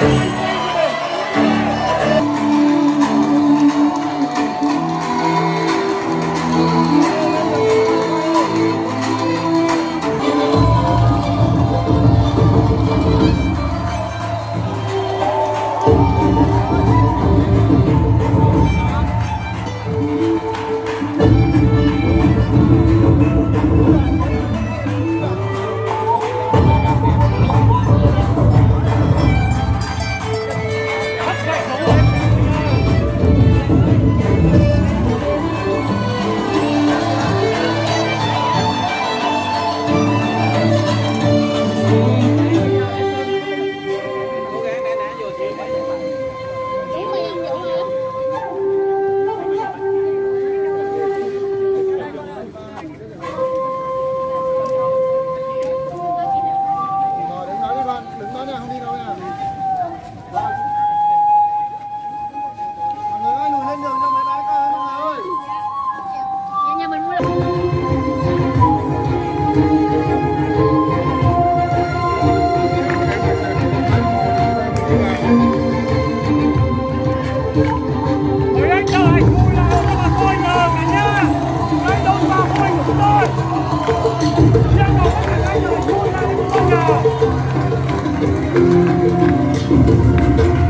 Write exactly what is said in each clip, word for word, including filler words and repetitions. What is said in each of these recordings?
Hãy subscribe cho kênh Ghiền Mì Gõ để không bỏ lỡ những video hấp dẫn.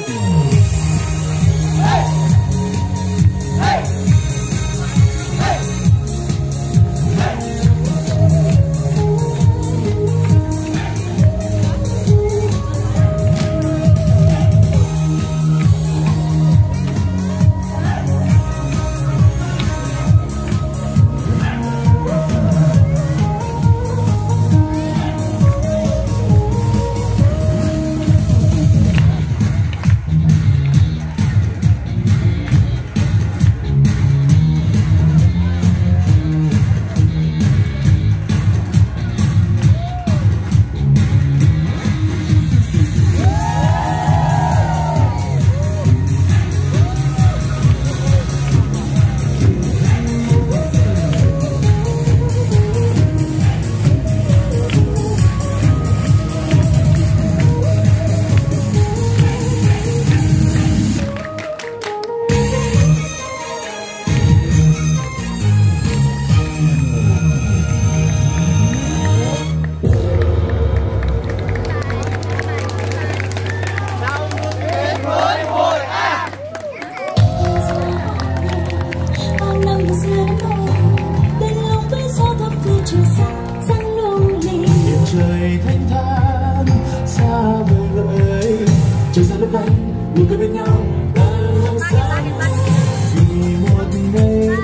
Hãy subscribe cho kênh Ghiền Mì Gõ để không bỏ lỡ những video hấp dẫn.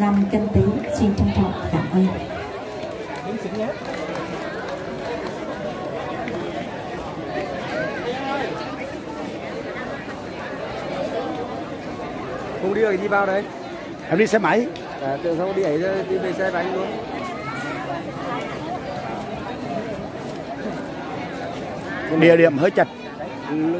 năm Canh Tí. Xin trân trọng cảm ơn. Cô đi rồi đi bao đấy? Em đi xe máy. À, từ sau đi ấy đi về xe máy luôn. Địa điểm hơi chật. In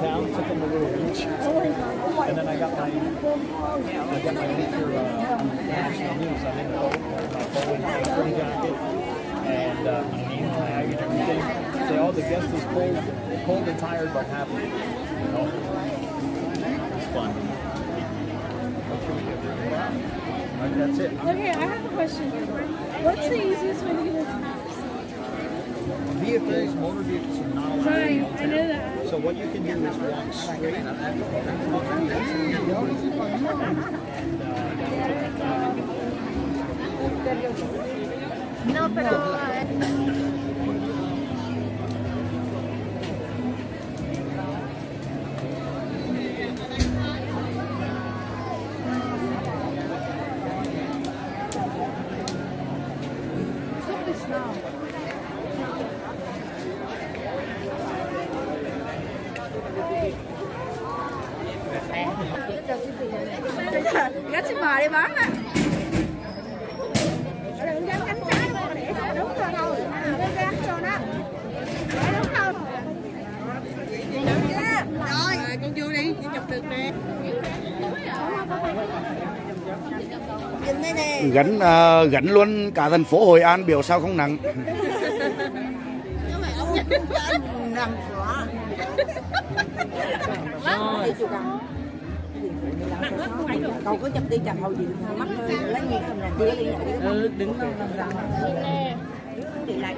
town, took them a little beach, and then I got my, I got my winter uh, national news. I had a coat, my bowling spring jacket, and uh, my name tag and everything. Say all the guests was cold, cold and tired but happy. You know, it was fun. Right, that's it. Okay, I have a question. What's the easiest way to get into Paris? Vehicles, motor vehicles are not allowed. Right, I know that. So what you can do is walk straight up and uh, no, pero gánh uh, gánh luôn cả thành phố Hội An biểu sao không nặng. Cậu có chụp đi chặt hầu gì mắt lấy nghiêng cầm này đưa đi ừ đứng để lại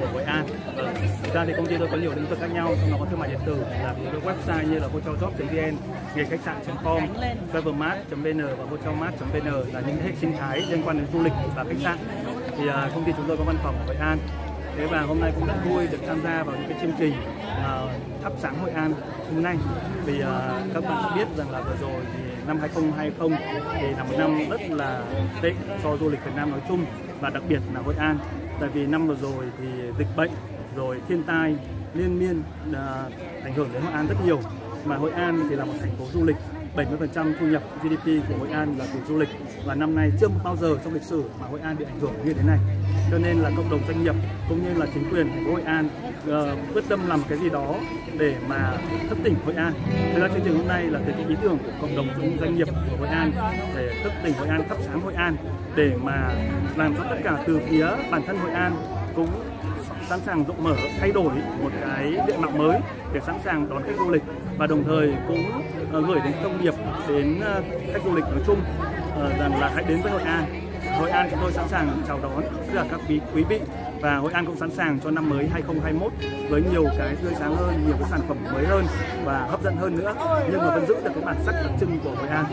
của Hội An. Ờ, thực ra thì công ty tôi có nhiều lĩnh vực khác nhau, trong đó có thương mại điện tử, là những cái website như là hotel dot v n, nghề khách sạn dot com, travelmart dot v n và hotelmart dot v n là những hệ sinh thái liên quan đến du lịch và khách sạn. Thì à, công ty chúng tôi có văn phòng ở Hội An. Thế và hôm nay cũng rất vui được tham gia vào những cái chương trình à, thắp sáng Hội An hôm nay. Vì à, các bạn biết rằng là vừa rồi thì năm hai không hai không thì là một năm rất là tệ cho du lịch Việt Nam nói chung và đặc biệt là Hội An. Tại vì năm vừa rồi thì dịch bệnh rồi thiên tai liên miên à, ảnh hưởng đến Hội An rất nhiều, mà Hội An thì là một thành phố du lịch, bảy mươi phần trăm thu nhập G D P của Hội An là từ du lịch, và năm nay chưa bao giờ trong lịch sử mà Hội An bị ảnh hưởng như thế này. Cho nên là cộng đồng doanh nghiệp cũng như là chính quyền thành phố Hội An quyết uh, tâm làm cái gì đó để mà thức tỉnh Hội An. Thế ra chương trình hôm nay là từ cái ý tưởng của cộng đồng doanh nghiệp của Hội An để thức tỉnh Hội An, thắp sáng Hội An, để mà làm cho tất cả từ phía bản thân Hội An cũng sẵn sàng rộng mở, thay đổi một cái diện mạo mới để sẵn sàng đón khách du lịch, và đồng thời cũng uh, gửi đến thông điệp đến uh, khách du lịch nói chung uh, rằng là hãy đến với Hội An. Hội An chúng tôi sẵn sàng chào đón tất cả các quý quý vị, và Hội An cũng sẵn sàng cho năm mới hai không hai mốt với nhiều cái tươi sáng hơn, nhiều cái sản phẩm mới hơn và hấp dẫn hơn nữa, nhưng mà vẫn giữ được cái bản sắc đặc trưng của Hội An.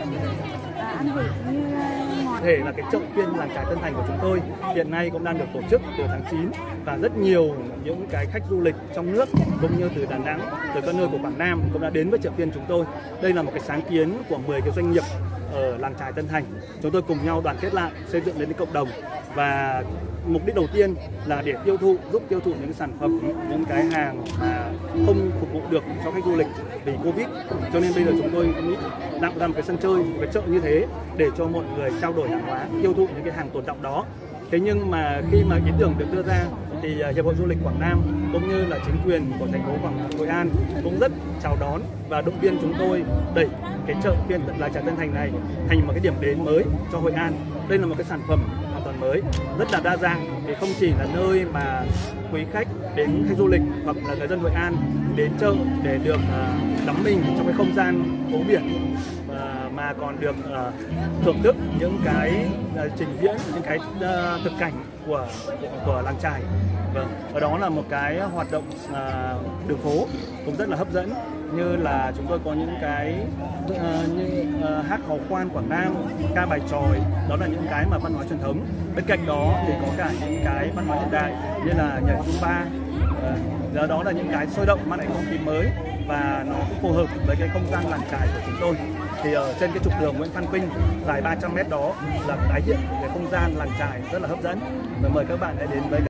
Thể là cái chợ phiên làng trái Tân Thành của chúng tôi hiện nay cũng đang được tổ chức từ tháng chín, và rất nhiều những cái khách du lịch trong nước cũng như từ Đà Nẵng, từ các nơi của Quảng Nam cũng đã đến với chợ phiên chúng tôi. Đây là một cái sáng kiến của mười cái doanh nghiệp ở làng trái Tân Thành. Chúng tôi cùng nhau đoàn kết lại, xây dựng đến cộng đồng, và mục đích đầu tiên là để tiêu thụ, giúp tiêu thụ những sản phẩm, những cái hàng mà không phục vụ được cho khách du lịch vì Covid. Cho nên bây giờ chúng tôi nghĩ tạo ra một cái sân chơi, một cái chợ như thế để cho mọi người trao đổi hàng hóa, tiêu thụ những cái hàng tồn đọng đó. Thế nhưng mà khi mà ý tưởng được đưa ra thì Hiệp hội du lịch Quảng Nam cũng như là chính quyền của thành phố Quảng Hội An cũng rất chào đón và động viên chúng tôi đẩy cái chợ phiên là chợ Tân Thành này thành một cái điểm đến mới cho Hội An. Đây là một cái sản phẩm hoàn toàn mới, rất là đa dạng, thì không chỉ là nơi mà quý khách đến khách du lịch hoặc là người dân Hội An đến chợ để được đắm mình trong cái không gian phố biển mà còn được uh, thưởng thức những cái uh, trình diễn, những cái uh, thực cảnh của, của của làng chài. Vâng, ở đó là một cái hoạt động uh, đường phố cũng rất là hấp dẫn, như là chúng tôi có những cái uh, như uh, hát hò khoan Quảng Nam, ca bài chòi, đó là những cái mà văn hóa truyền thống. Bên cạnh đó thì có cả những cái văn hóa hiện đại như là nhảy Cuba. Uh, đó là những cái sôi động mang lại không khí mới và nó cũng phù hợp với cái không gian làng chài của chúng tôi. Thì ở trên cái trục đường Nguyễn Phan Vinh dài ba trăm mét đó là tái hiện cái không gian làng chài rất là hấp dẫn. Và mời các bạn hãy đến với